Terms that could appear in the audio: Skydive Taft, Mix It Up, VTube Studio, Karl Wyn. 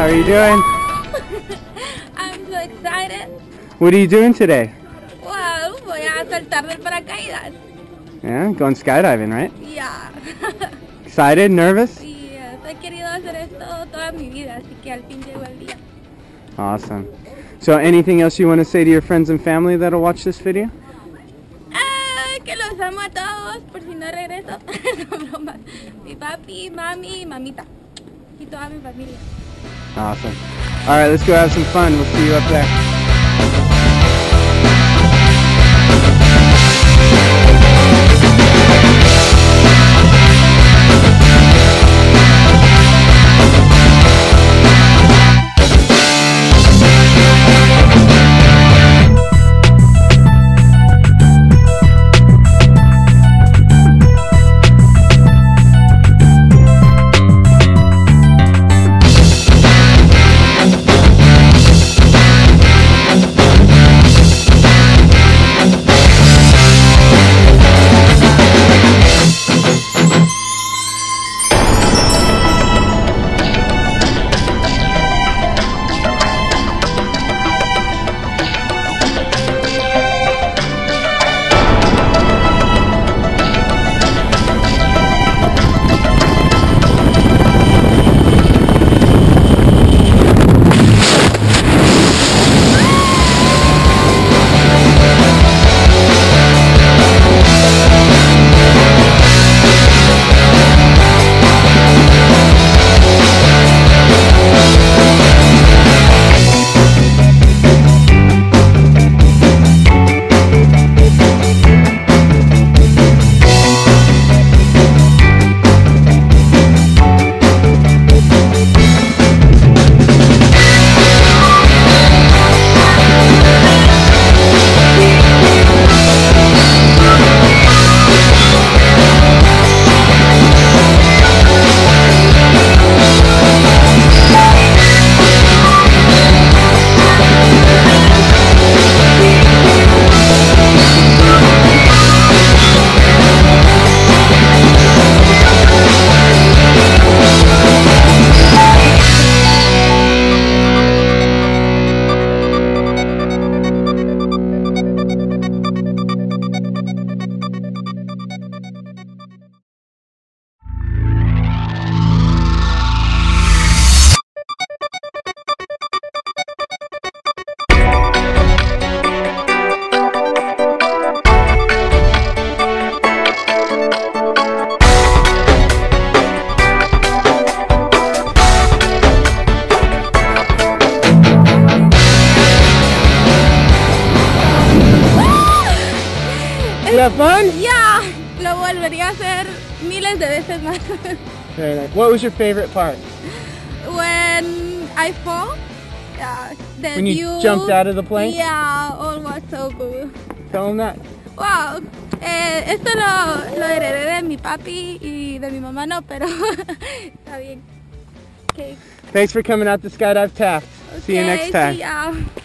How are you doing? I'm so excited. What are you doing today? Well, voy a saltar del paracaídas. Yeah, going skydiving, right? Yeah. Excited? Nervous? Yes, I've querido hacer esto toda mi vida, así que al fin llegó el día. Awesome. So, anything else you want to say to your friends and family that'll watch this video? Que los amo a todos, por si no regreso. No bromas. Mi papi, mami, mamita. Y toda mi familia. Awesome. All right, let's go have some fun. We'll see you up there. Have fun? Yeah, lo volvería a hacer miles de veces más. Very nice. What was your favorite part? When I fall. Yeah. When you jumped out of the plane? Yeah, all was so cool. Tell them that. Wow. Esto lo heredé de mi papi y de mi mamá no, pero está bien. Okay. Thanks for coming out to Skydive Taft. Okay, see you next time. See ya.